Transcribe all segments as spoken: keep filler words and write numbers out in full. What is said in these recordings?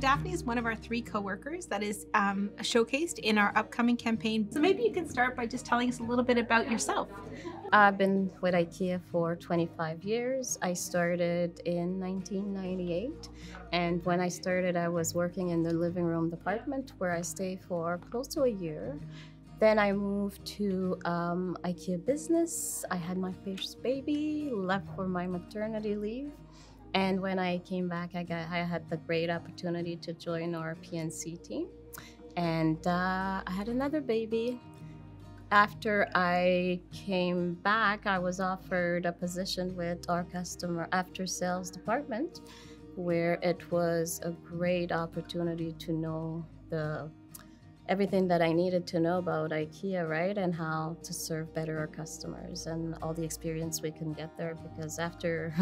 Daphne is one of our three co-workers that is um, showcased in our upcoming campaign. So maybe you can start by just telling us a little bit about yourself. I've been with IKEA for twenty-five years. I started in nineteen ninety-eight, and when I started I was working in the living room department where I stayed for close to a year. Then I moved to um, IKEA business. I had my first baby, left for my maternity leave. And when I came back, I, got, I had the great opportunity to join our P N C team. And uh, I had another baby. After I came back, I was offered a position with our customer after sales department, where it was a great opportunity to know the everything that I needed to know about IKEA, right? And how to serve better our customers and all the experience we can get there, because after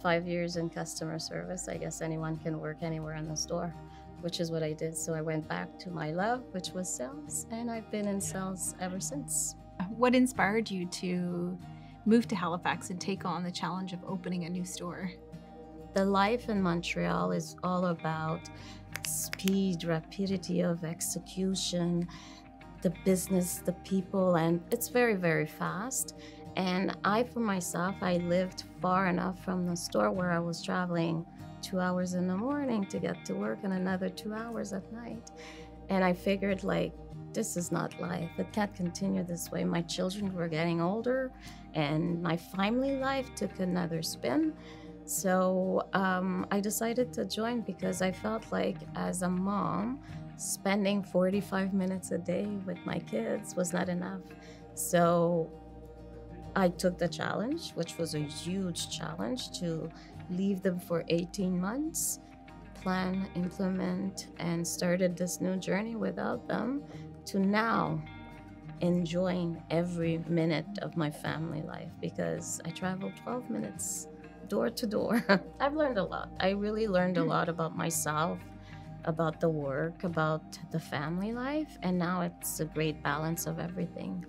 five years in customer service, I guess anyone can work anywhere in the store, which is what I did. So I went back to my love, which was sales, and I've been in sales ever since. What inspired you to move to Halifax and take on the challenge of opening a new store? The life in Montreal is all about speed, rapidity of execution, the business, the people, and it's very, very fast. And I, for myself, I lived far enough from the store where I was traveling two hours in the morning to get to work and another two hours at night. And I figured, like, this is not life. It can't continue this way. My children were getting older and my family life took another spin. So um, I decided to join because I felt like, as a mom, spending forty-five minutes a day with my kids was not enough. So I took the challenge, which was a huge challenge, to leave them for eighteen months, plan, implement, and started this new journey without them, to now enjoying every minute of my family life, because I traveled twelve minutes. Door to door. I've learned a lot. I really learned a lot about myself, about the work, about the family life, and now it's a great balance of everything.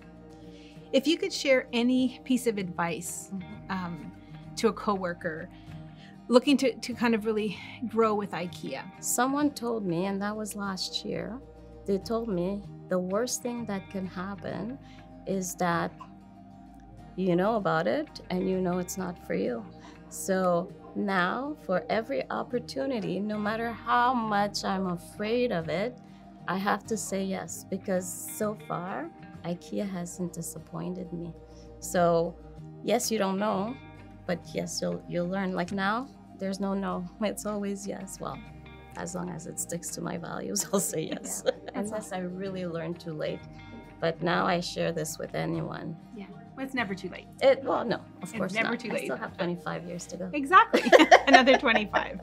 If you could share any piece of advice um, to a coworker looking to, to kind of really grow with IKEA. Someone told me, and that was last year, they told me the worst thing that can happen is that you know about it and you know it's not for you. So now, for every opportunity, no matter how much I'm afraid of it, I have to say yes, because so far, IKEA hasn't disappointed me. So yes, you don't know, but yes, you'll, you'll learn. Like now, there's no no, it's always yes. Well, as long as it sticks to my values, I'll say yes. Yeah. Unless I really learned too late. But now I share this with anyone. Yeah. Well, it's never too late. It, well, no, of course not. It's never too late. I still have twenty-five years to go. Exactly. Another twenty-five.